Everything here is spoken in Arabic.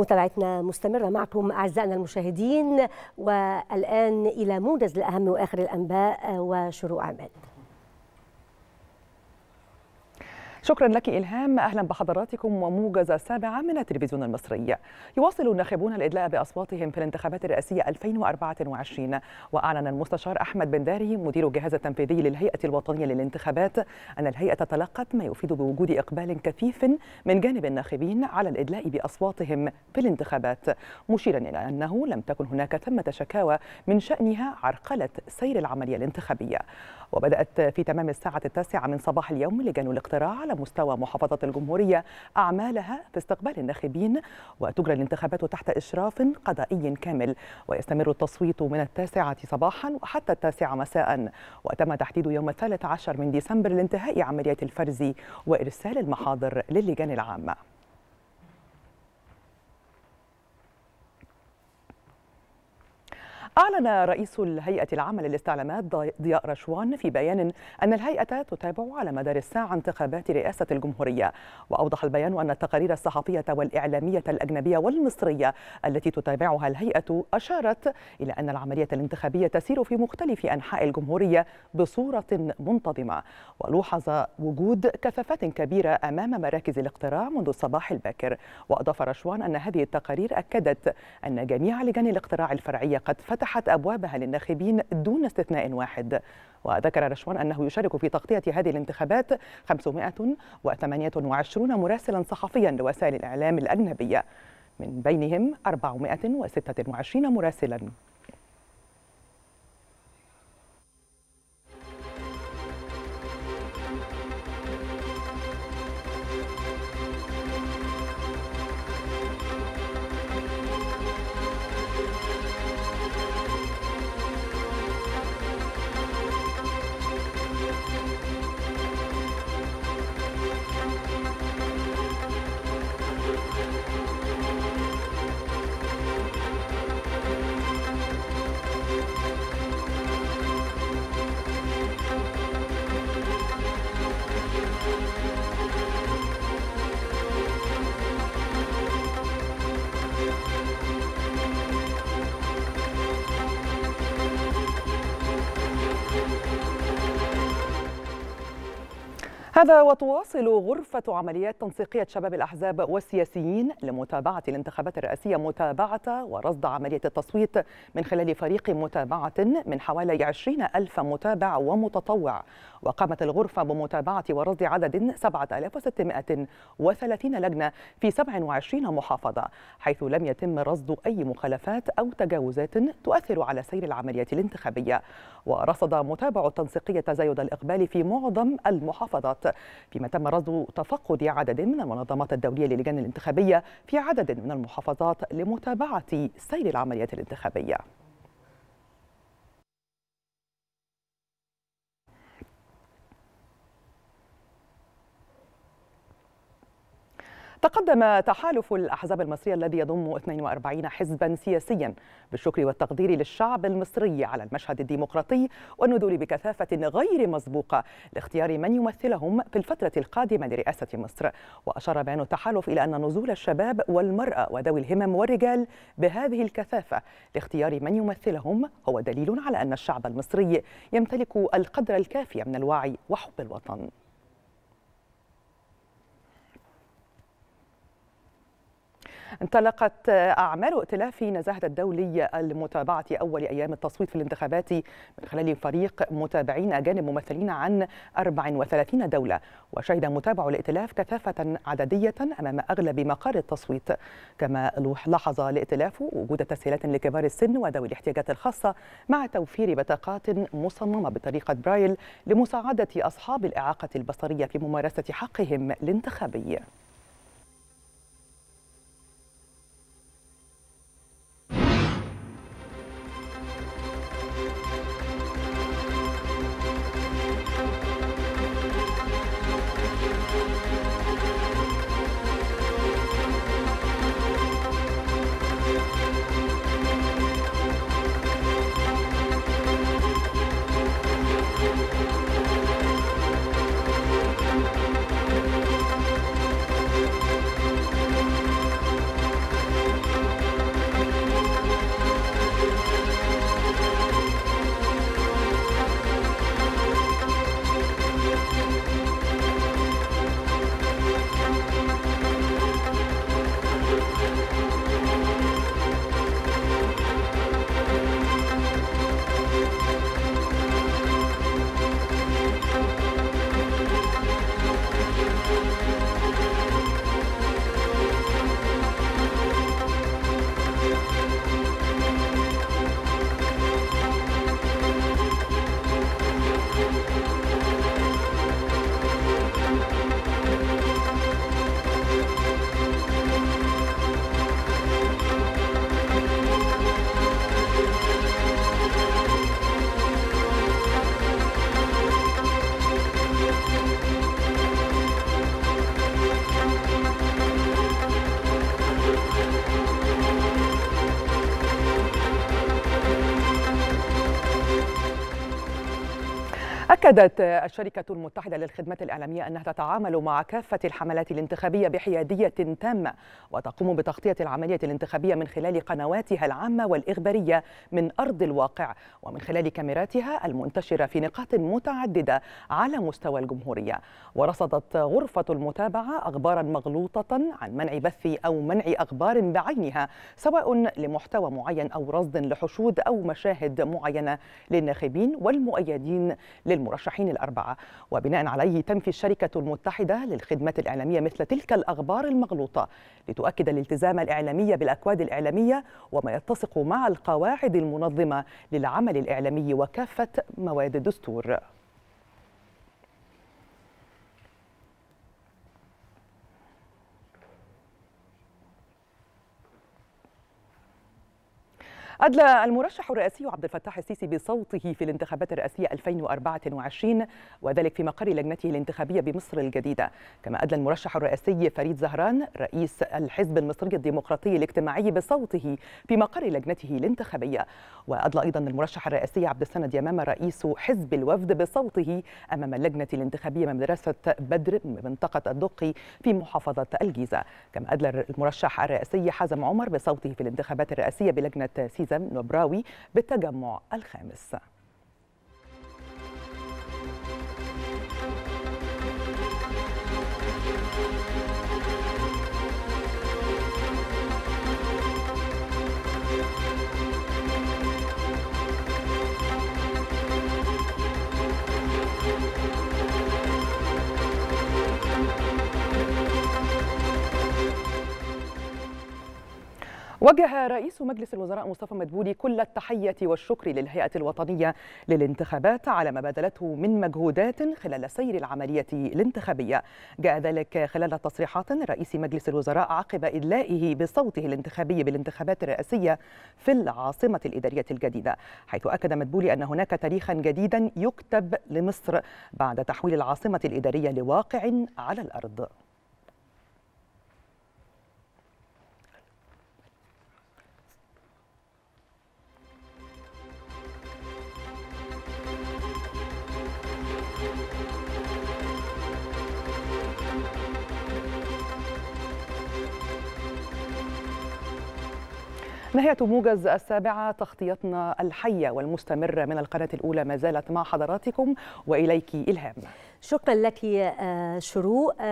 متابعتنا مستمرة معكم أعزائنا المشاهدين، والآن إلى موجز الأهم وآخر الأنباء وشروق عماد. شكرا لك إلهام، أهلا بحضراتكم. وموجز السابعة من التلفزيون المصري. يواصل الناخبون الإدلاء بأصواتهم في الانتخابات الرئاسية 2024، وأعلن المستشار أحمد بن داري مدير الجهاز التنفيذي للهيئة الوطنية للانتخابات أن الهيئة تلقت ما يفيد بوجود إقبال كثيف من جانب الناخبين على الإدلاء بأصواتهم في الانتخابات، مشيرا إلى أنه لم تكن هناك ثمة شكاوى من شأنها عرقلة سير العملية الانتخابية. وبدأت في تمام الساعة 9 من صباح اليوم لجان الاقتراع على مستوى محافظة الجمهورية أعمالها في استقبال الناخبين، وتجرى الانتخابات تحت إشراف قضائي كامل، ويستمر التصويت من 9 صباحا وحتى 9 مساء. وتم تحديد يوم 13 من ديسمبر لانتهاء عملية الفرز وإرسال المحاضر للجان العامة. أعلن رئيس الهيئة العامة للاستعلامات ضياء رشوان في بيان أن الهيئة تتابع على مدار الساعة انتخابات رئاسة الجمهورية، وأوضح البيان أن التقارير الصحفية والإعلامية الأجنبية والمصرية التي تتابعها الهيئة أشارت إلى أن العملية الانتخابية تسير في مختلف أنحاء الجمهورية بصورة منتظمة، ولوحظ وجود كثافات كبيرة أمام مراكز الاقتراع منذ الصباح الباكر. وأضاف رشوان أن هذه التقارير أكدت أن جميع لجان الاقتراع الفرعية قد فتحت أبوابها للناخبين دون استثناء واحد. وذكر رشوان أنه يشارك في تغطية هذه الانتخابات 528 مراسلا صحفيا لوسائل الإعلام الأجنبية، من بينهم 426 مراسلا. هذا وتواصل غرفة عمليات تنسيقية شباب الأحزاب والسياسيين لمتابعة الانتخابات الرئاسية متابعة ورصد عملية التصويت من خلال فريق متابعة من حوالي 20,000 متابع ومتطوع. وقامت الغرفة بمتابعة ورصد عدد 7630 لجنة في 27 محافظة، حيث لم يتم رصد أي مخالفات أو تجاوزات تؤثر على سير العملية الانتخابية. ورصد متابع التنسيقية تزايد الإقبال في معظم المحافظات، فيما تم رصد تفقد عدد من المنظمات الدولية للجان الانتخابية في عدد من المحافظات لمتابعة سير العملية الانتخابية. تقدم تحالف الأحزاب المصرية الذي يضم 42 حزبا سياسيا بالشكر والتقدير للشعب المصري على المشهد الديمقراطي والنذول بكثافة غير مسبوقة لاختيار من يمثلهم في الفترة القادمة لرئاسة مصر. وأشار بيان التحالف إلى أن نزول الشباب والمرأة وذوي الهمم والرجال بهذه الكثافة لاختيار من يمثلهم هو دليل على أن الشعب المصري يمتلك القدر الكافي من الوعي وحب الوطن. انطلقت أعمال ائتلاف نزاهة الدولي لمتابعة أول أيام التصويت في الانتخابات من خلال فريق متابعين أجانب ممثلين عن 34 دولة، وشهد متابع الائتلاف كثافة عددية أمام أغلب مقار التصويت. كما لاحظ الائتلاف وجود تسهيلات لكبار السن وذوي الاحتياجات الخاصة، مع توفير بطاقات مصممة بطريقة برايل لمساعدة أصحاب الإعاقة البصرية في ممارسة حقهم الانتخابي. أكدت الشركة المتحدة للخدمات الإعلامية أنها تتعامل مع كافة الحملات الانتخابية بحيادية تامة، وتقوم بتغطية العملية الانتخابية من خلال قنواتها العامة والإخبارية من أرض الواقع، ومن خلال كاميراتها المنتشرة في نقاط متعددة على مستوى الجمهورية. ورصدت غرفة المتابعة أخبارا مغلوطة عن منع بث أو منع أخبار بعينها، سواء لمحتوى معين أو رصد لحشود أو مشاهد معينة للناخبين والمؤيدين للمرشحين الأربعة. وبناء عليه تنفي الشركة المتحدة للخدمات الإعلامية مثل تلك الأخبار المغلوطة لتؤكد الالتزام الإعلامي بالأكواد الإعلامية وما يتسق مع القواعد المنظمة للعمل الإعلامي وكافة مواد الدستور. أدلى المرشح الرئاسي عبد الفتاح السيسي بصوته في الانتخابات الرئاسية 2024، وذلك في مقر لجنته الانتخابية بمصر الجديدة. كما أدلى المرشح الرئاسي فريد زهران رئيس الحزب المصري الديمقراطي الاجتماعي بصوته في مقر لجنته الانتخابية. وأدلى أيضا المرشح الرئاسي عبد السند يامامة رئيس حزب الوفد بصوته أمام اللجنة الانتخابية من مدرسة بدر بمنطقة الدقي في محافظة الجيزة. كما أدلى المرشح الرئاسي حازم عمر بصوته في الانتخابات الرئاسية بلجنة نبراوي بالتجمع الخامس. وجه رئيس مجلس الوزراء مصطفى مدبولي كل التحية والشكر للهيئة الوطنية للانتخابات على ما بذلته من مجهودات خلال سير العملية الانتخابية. جاء ذلك خلال تصريحات رئيس مجلس الوزراء عقب إدلائه بصوته الانتخابي بالانتخابات الرئاسية في العاصمة الإدارية الجديدة، حيث أكد مدبولي أن هناك تاريخا جديدا يكتب لمصر بعد تحويل العاصمة الإدارية لواقع على الأرض. نهاية موجز السابعة، تغطيتنا الحية والمستمرة من القناة الأولى ما زالت مع حضراتكم، وإليك إلهام. شكرا لك شروق.